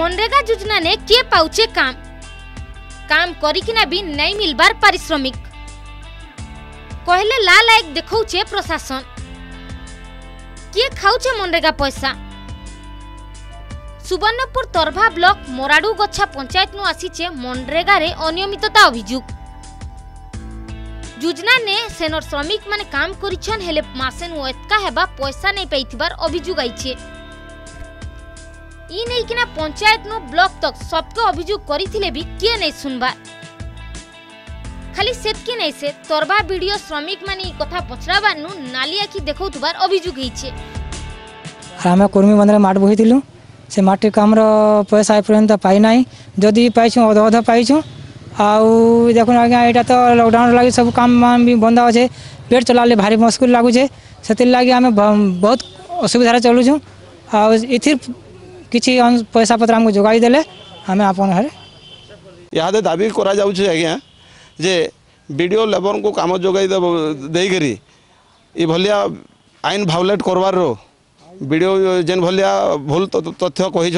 मनरेगा योजना ने किए पाउचे काम काम करिकिना भी नहीं मिलबार पारिश्रमिक कहले ला लायक देखौचे प्रशासन। किए खाउचे मनरेगा पैसा? सुवर्णपुर तरभा ब्लॉक मोराडू गच्छा पंचायत नु आसीचे मनरेगा रे अनियमितता अभियोग। योजना ने सेनर श्रमिक माने काम करिछन हेले मासे नु एतका हेबा पैसा नै पाइथिबार अभियोग आइछे। ई नै किना पंचायत नु ब्लॉक तक सबके अभियोग करिथिले भी के नै सुनबा। खाली सेतकी नै से तरभा वीडियो श्रमिक माने ई कथा पछराबा नु नालिया की देखौतबार अभियोग हिचे। हमें कर्मी मनरे माट बहिथिलु से माटी काम पैसा एपर्यंत पाई ना जदि पाइछू अध अध पाइछू। आउ देखो आज्ञा यहाँ तो लकडाउन लगे सब काम भी बंद अच्छे पेट चलाले भारी मुस्किल लगुचे से लगे आम बहुत असुविधार चलुचु। आउ कि पैसा पत्र आमको जोगाई देले आम आपन याद दाबी करा जाउछे आज्ञा जे वीडियो लेबर को काम जोगाई देकरी ए भलिया आईन भावलेट करवार रो वीडियो जेन भलिया भूल तथ्य कही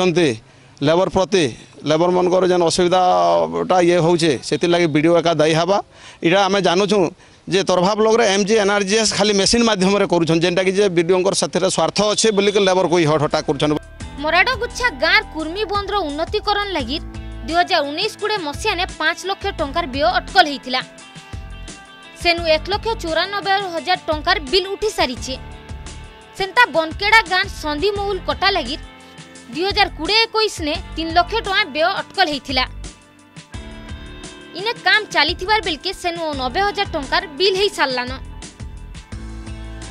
लेबर प्रति लेबर मनकर जेन असुविधाटा ये होचे से लगे वीडियो एका दायी हवा। यहाँ आम जानूँ जे तरभा ब्लॉक रे MGNREGA खाली मेसीन मध्यम करुन जेनटा कि वीडियो साथी स्वार्थ अच्छे बोल लेबर को हटहटा कर। मोराडो गुच्छा गाँव कुर्मी बंदर उन्नतिकरण लगी 2019-20 मसीह ने 5 लाख टंकार व्यय अटकल होता सेनु 1,94,000 टंकार बिल उठी सारी। सेंता बनकेड़ा गान संधि मौल कटा लगी 2020-21 ने 3 लाख टका व्यय अटकल होता इने काम चली बेलके सेनु 90,000 टंकार बिल हो सारान।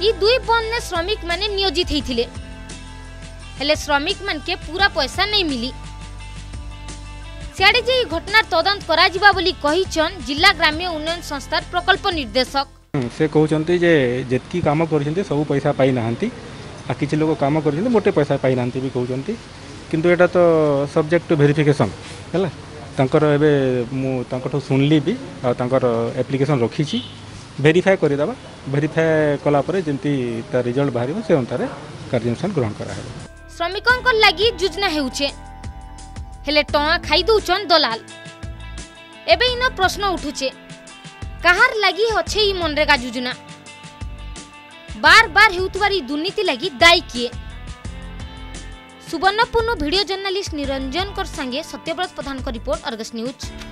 ई दुई बंद ने श्रमिक माने नियोजित होते हेले श्रमिक मान के पूरा पैसा नहीं मिली। सियाड़े जे घटना तदंत करा बोली कहिचन जिला ग्राम्य उन्नयन संस्थार प्रकल्प निर्देशक। से कहते जेतकी काम कर सब पैसा पाई ना आ कि लोग काम कर मोटे पैसा पाई ना भी कहते किंतु एटा तो सब्जेक्ट टू वेरिफिकेशन है मुझे सुनली भी एप्लिकेशन रखी वेरीफाई करदेबा वेरीफाई कलापर जमी तार रिजल्ट बाहर से अनुसार कार्यानुष्ठान ग्रहण करा। श्रमिकों लगी योजना हेले टोआ खाई दउछन दलाल। एबे इनो प्रश्न उठुचे कहार लगी होछे ई मनरेगा योजना? बार बार हेउतवारी दुर्नीति लगी दायी किए? सुवर्णपुर भिडियो जर्नालिस्ट निरंजन कर संगे सत्यव्रत प्रधान का रिपोर्ट, आर्गस न्यूज।